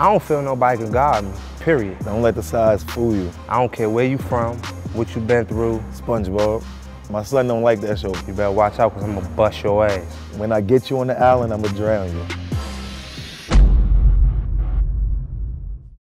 I don't feel nobody can guard me, period. Don't let the size fool you. I don't care where you from, what you been through. SpongeBob. My son don't like that show. You better watch out, because I'm going to bust your ass. When I get you on the island, I'm going to drown you.